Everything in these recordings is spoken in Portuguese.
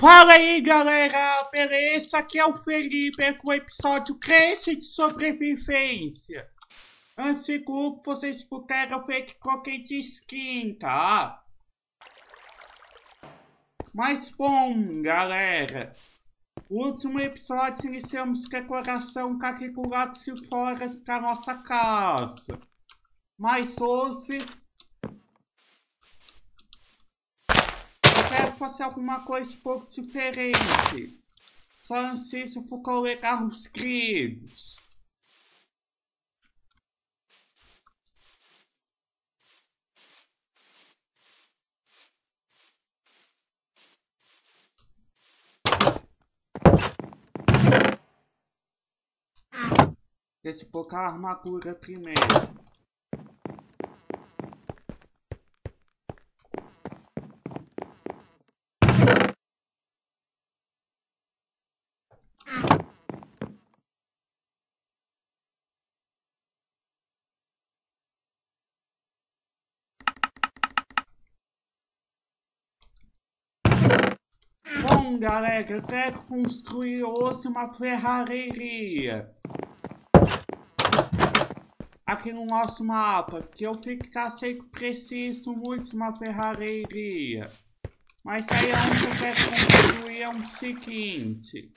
Fala aí galera, beleza? Aqui é o Felipe com o episódio Cresce de Sobrevivência. Nesse grupo vocês puderam ver que coloquei de skin, tá? Mas bom galera, no último episódio iniciamos decoração quadriculados e floras para nossa casa. Mas hoje fazer alguma coisa um pouco diferente. Só antes eu vou coletar os grilhos. Deixa eu colocar a armadura primeiro. Bom galera, eu quero construir hoje uma ferrareria aqui no nosso mapa, que eu sei que preciso muito de uma ferrareria. Mas aí onde eu quero construir é o seguinte: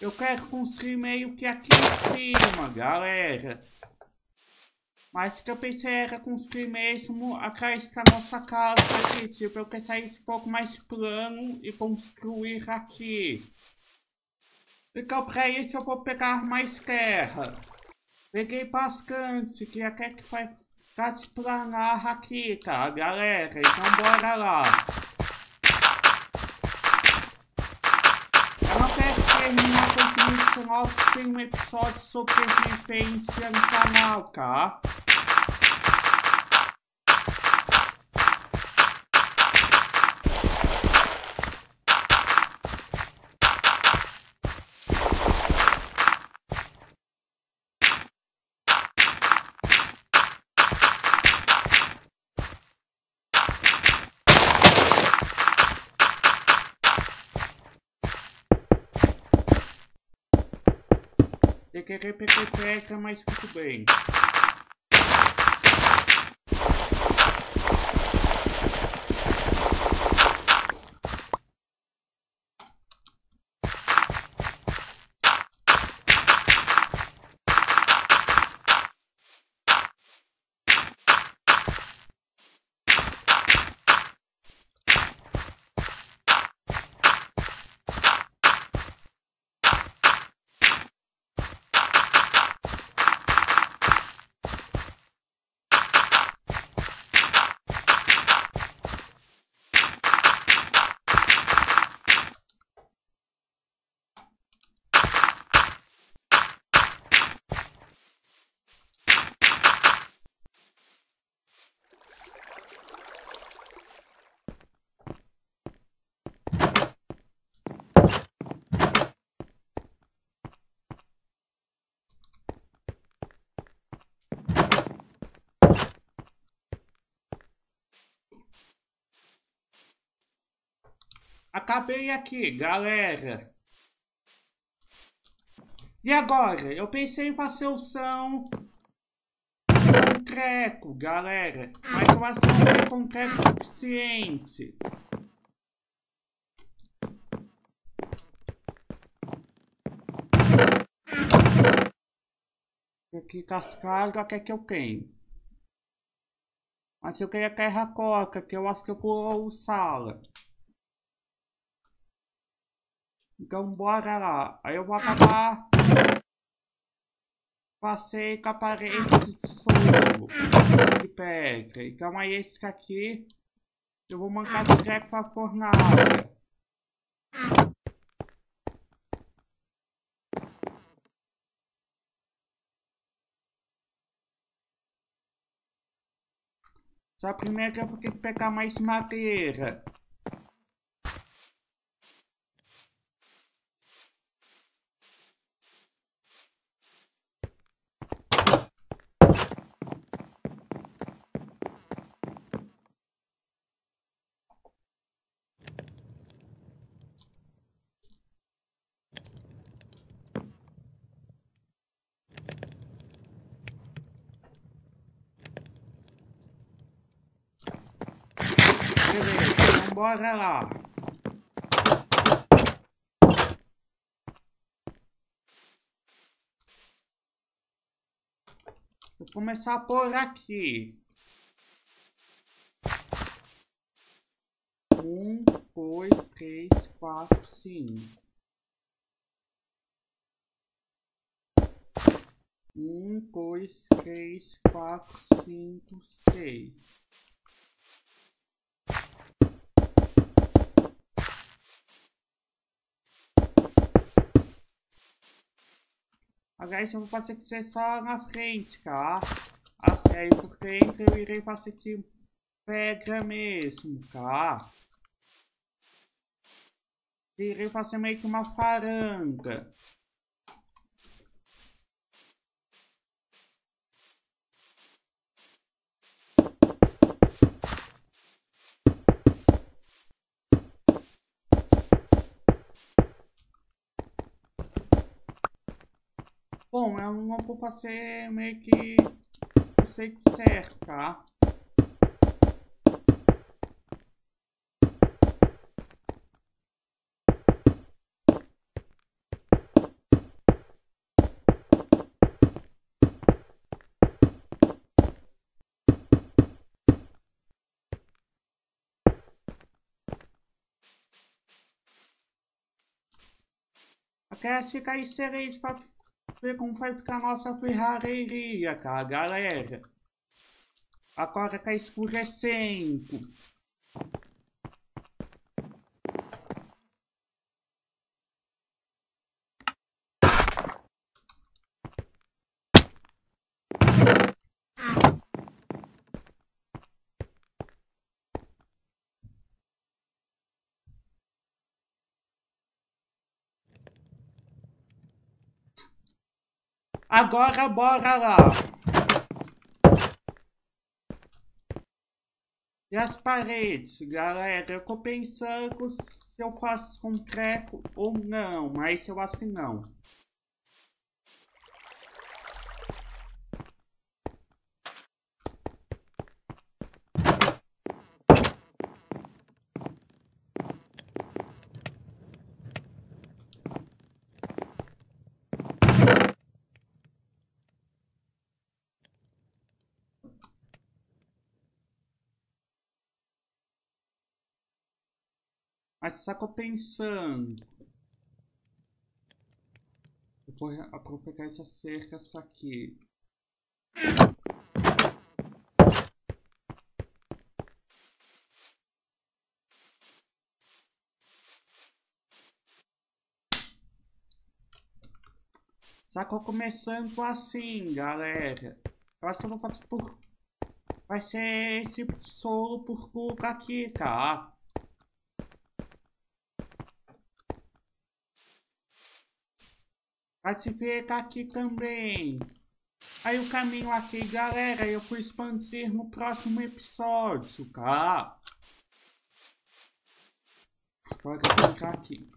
eu quero construir meio que aqui em cima, galera. Mas o que eu pensei era construir mesmo atrás da nossa casa aqui, tipo, eu quero sair um pouco mais plano e construir aqui. Então pra isso eu vou pegar mais terra. Peguei bastante, que até que vai dar de planar aqui, tá galera? Então bora lá. Eu até terminei a 2019 sem um episódio sobre sobrevivência no canal, tá? Eu queria pegar, mas tudo bem. Acabei aqui, galera. E agora? Eu pensei em fazer o som de concreto, galera. Mas eu acho que não tem concreto suficiente. Aqui cascalho até que eu tenho. Mas eu queria terra coca, que eu acho que eu vou usá-la. Então bora lá, aí eu vou acabar. Passei com a parede de solo de pedra. Então aí esse aqui eu vou mandar direto para a fornalha. Só primeiro eu vou ter que pegar mais madeira. Beleza, então bora lá. Vou começar por aqui. 1, 2, 3, 4, 5. 1, 2, 3, 4, 5, 6. 10, eu vou passar que você só na frente, tá? A série por dentro eu irei passar de pedra mesmo, tá? Irei fazer meio que uma faranga. Bom, eu não vou fazer meio que você que cerca. Até ficar excelente para ver como vai ficar a nossa ferrareria, tá, galera? Agora tá escurecendo. Agora bora lá! E as paredes, galera? Eu tô pensando se eu faço com treco ou não, mas eu acho que não. Mas só que eu pensando. Eu vou aproveitar essa cerca, essa aqui. Só que eu começando assim, galera. Eu acho que eu vou fazer por... Vai ser esse solo por culpa aqui, tá? Vai se ver aqui também. Aí o caminho aqui, galera, eu vou expandir no próximo episódio, tá? Agora eu vou ficar aqui.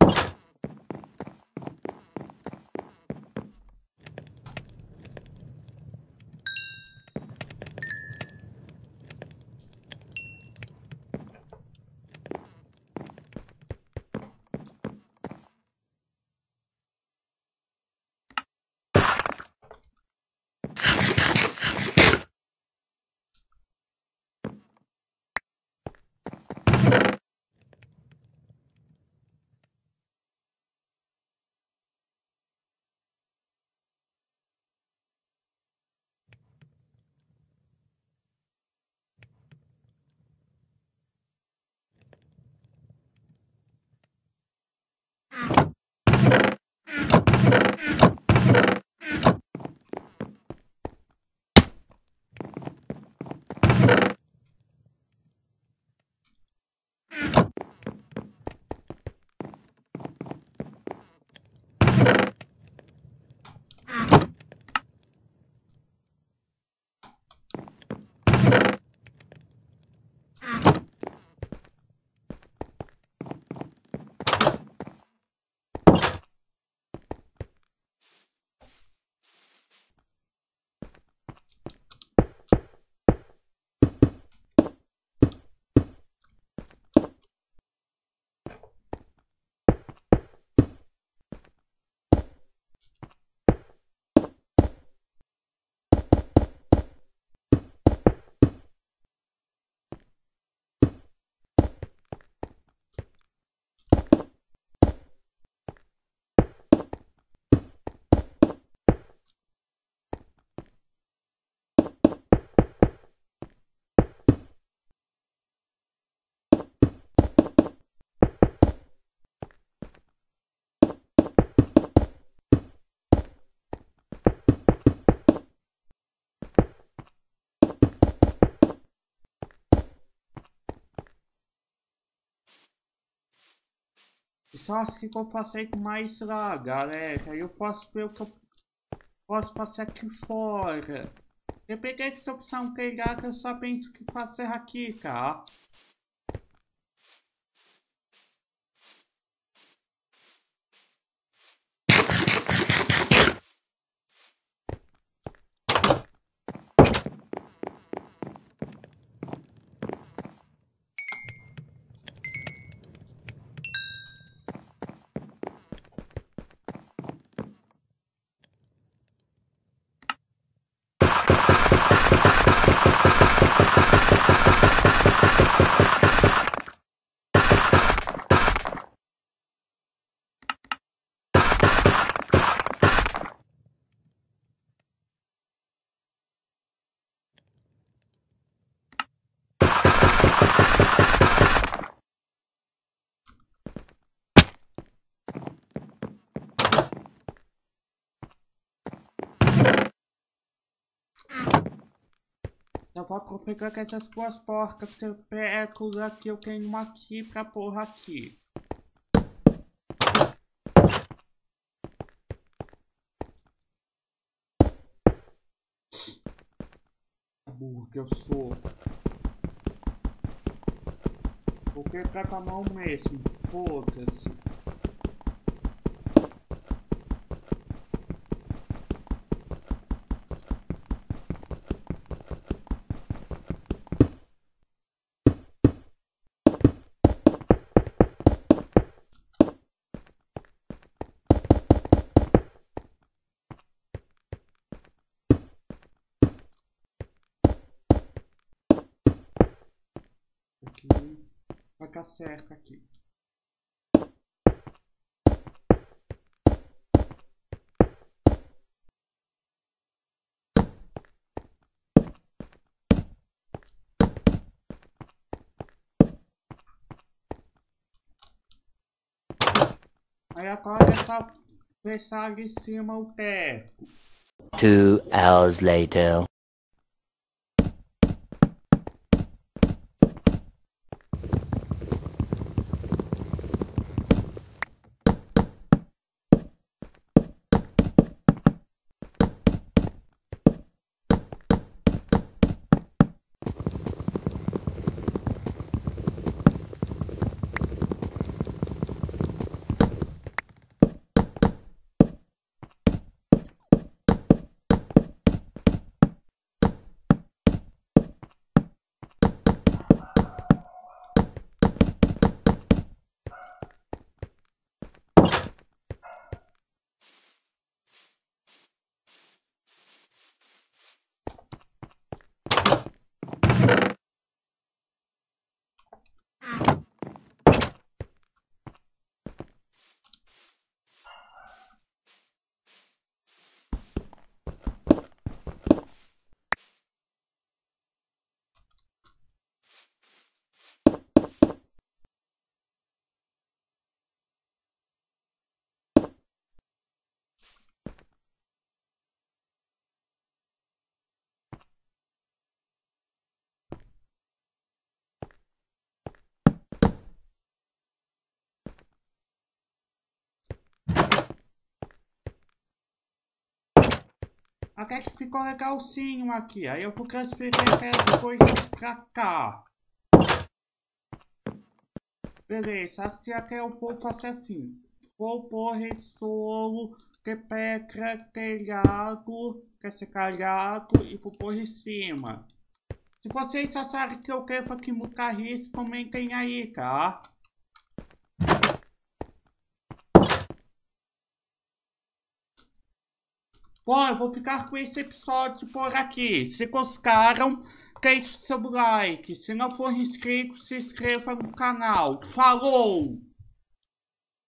Sasuke que eu passei com mais lá, galera. Eu posso ver o que eu posso passar aqui fora. Eu peguei essa opção que eu só penso que passei aqui, cara. Eu vou configurar com essas duas porcas que eu pego aqui, eu tenho uma aqui pra porra aqui. Burro que eu sou. Vou pegar com a mão mesmo, foda-se. Vai estar certo aqui. Aí agora é só deixar ali em cima o teto. 2 hours later. Até que ficou legalzinho aqui, aí eu vou transferir as coisas pra cá. Beleza, assim até eu vou fazer assim. Vou pôr ressolo, de pedra, telhado, que é esse calhado, e vou pôr em cima. Se vocês acharem que eu devo aqui mudar isso, comentem aí, tá? Bom, eu vou ficar com esse episódio por aqui. Se gostaram, deixe seu like. Se não for inscrito, se inscreva no canal. Falou!